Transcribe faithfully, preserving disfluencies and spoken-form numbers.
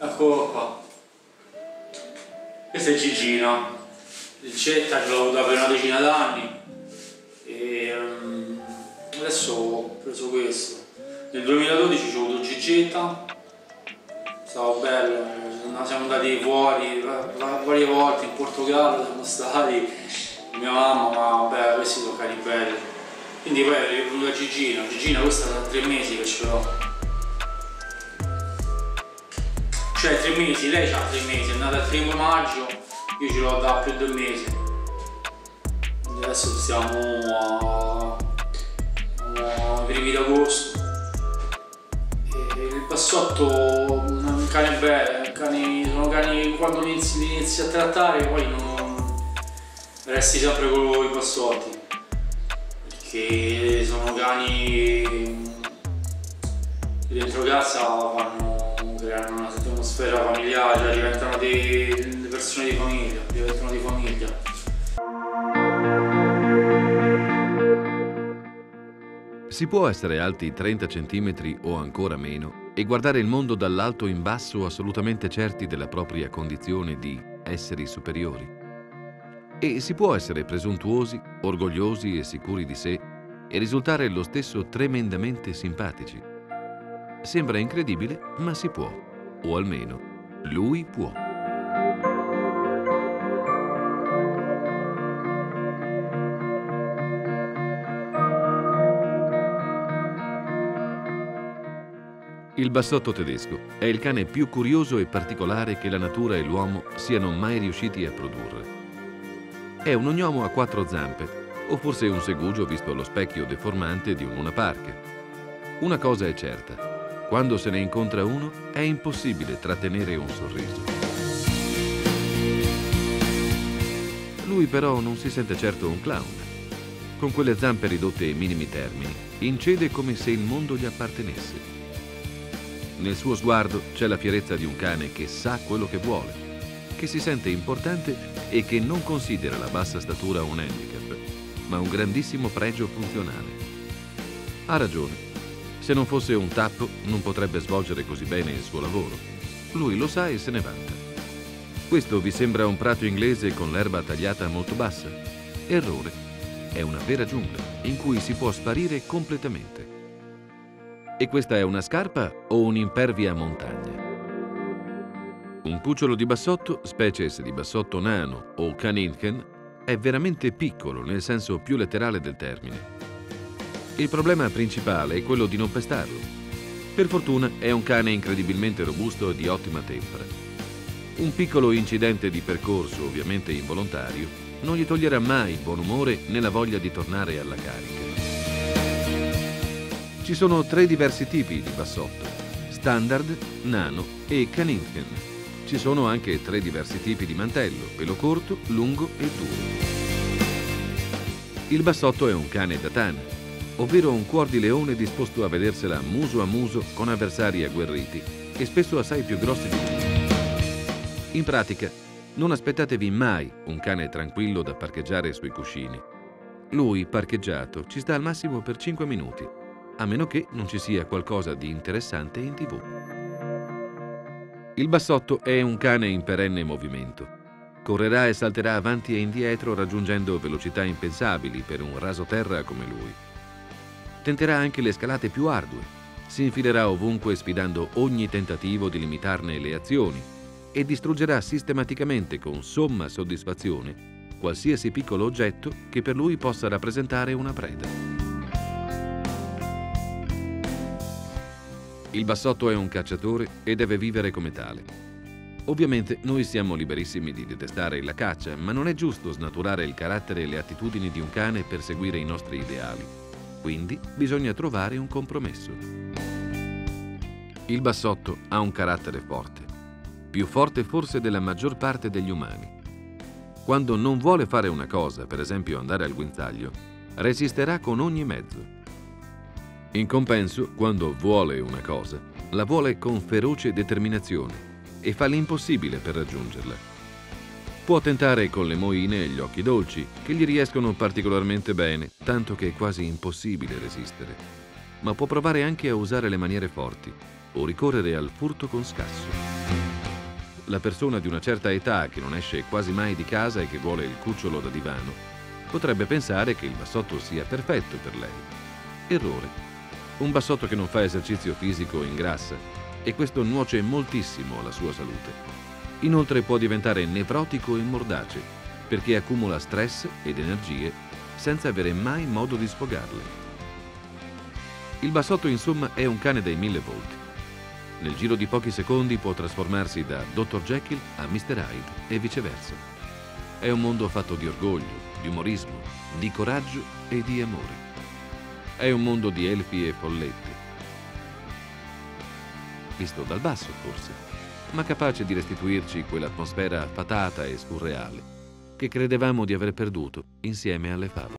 Eccolo qua. Questo è Gigino. Il Cetta ce l'ho avuto per una decina d'anni e um, adesso ho preso questo. Nel duemiladodici ho avuto Gigetta, stava bello, siamo andati fuori varie volte, in Portogallo siamo stati, mia mamma, ma vabbè, questi sono cani belli. Quindi poi è venuta Gigina, Gigina questa da tre mesi che ce l'ho. Cioè tre mesi, lei ha tre mesi, è nata il primo maggio, io ce l'ho da più di un mese. Adesso siamo ai primi di agosto. E il Bassotto è un cane bello, cani, sono cani quando li inizi, li inizi a trattare poi non resti sempre con i Bassotti, perché sono cani che dentro casa fanno, creano un'atmosfera familiare, cioè diventano dei persone di famiglia, diventano di famiglia. Si può essere alti trenta centimetri o ancora meno e guardare il mondo dall'alto in basso assolutamente certi della propria condizione di esseri superiori. E si può essere presuntuosi, orgogliosi e sicuri di sé e risultare lo stesso tremendamente simpatici. Sembra incredibile, ma si può, o almeno lui può. Il Bassotto tedesco è il cane più curioso e particolare che la natura e l'uomo siano mai riusciti a produrre. È un ognomo a quattro zampe, o forse un segugio visto allo specchio deformante di un lunapark. Una cosa è certa, quando se ne incontra uno è impossibile trattenere un sorriso. Lui però non si sente certo un clown. Con quelle zampe ridotte ai minimi termini, incede come se il mondo gli appartenesse. Nel suo sguardo c'è la fierezza di un cane che sa quello che vuole, che si sente importante e che non considera la bassa statura un handicap, ma un grandissimo pregio funzionale. Ha ragione. Se non fosse un tappo, non potrebbe svolgere così bene il suo lavoro. Lui lo sa e se ne vanta. Questo vi sembra un prato inglese con l'erba tagliata molto bassa? Errore. È una vera giungla in cui si può sparire completamente. E questa è una scarpa o un'impervia montagna? Un cucciolo di Bassotto, specie se di Bassotto nano o Kaninchen, è veramente piccolo nel senso più letterale del termine. Il problema principale è quello di non pestarlo. Per fortuna è un cane incredibilmente robusto e di ottima tempra. Un piccolo incidente di percorso, ovviamente involontario, non gli toglierà mai il buon umore né la voglia di tornare alla carica. Ci sono tre diversi tipi di Bassotto: standard, nano e Kaninchen. Ci sono anche tre diversi tipi di mantello: pelo corto, lungo e duro. Il Bassotto è un cane da tana, ovvero un cuor di leone disposto a vedersela muso a muso con avversari agguerriti e spesso assai più grossi di lui. In pratica, non aspettatevi mai un cane tranquillo da parcheggiare sui cuscini. Lui, parcheggiato, ci sta al massimo per cinque minuti. A meno che non ci sia qualcosa di interessante in tivù. Il Bassotto è un cane in perenne movimento. Correrà e salterà avanti e indietro raggiungendo velocità impensabili per un rasoterra come lui. Tenterà anche le scalate più ardue, si infilerà ovunque sfidando ogni tentativo di limitarne le azioni e distruggerà sistematicamente con somma soddisfazione qualsiasi piccolo oggetto che per lui possa rappresentare una preda. Il Bassotto è un cacciatore e deve vivere come tale. Ovviamente noi siamo liberissimi di detestare la caccia, ma non è giusto snaturare il carattere e le attitudini di un cane per seguire i nostri ideali. Quindi bisogna trovare un compromesso. Il Bassotto ha un carattere forte, più forte forse della maggior parte degli umani. Quando non vuole fare una cosa, per esempio andare al guinzaglio, resisterà con ogni mezzo. In compenso, quando vuole una cosa, la vuole con feroce determinazione e fa l'impossibile per raggiungerla. Può tentare con le moine e gli occhi dolci, che gli riescono particolarmente bene, tanto che è quasi impossibile resistere, ma può provare anche a usare le maniere forti o ricorrere al furto con scasso. la persona di una certa età che non esce quasi mai di casa e che vuole il cucciolo da divano, potrebbe pensare che il bassotto sia perfetto per lei. Errore. Un bassotto che non fa esercizio fisico ingrassa e questo nuoce moltissimo alla sua salute. Inoltre può diventare nevrotico e mordace perché accumula stress ed energie senza avere mai modo di sfogarle. Il bassotto, insomma, è un cane dai mille volti. Nel giro di pochi secondi può trasformarsi da dottor Jekyll a mister Hyde e viceversa. È un mondo fatto di orgoglio, di umorismo, di coraggio e di amore. È un mondo di elfi e folletti, visto dal basso forse, ma capace di restituirci quell'atmosfera fatata e surreale che credevamo di aver perduto insieme alle favole.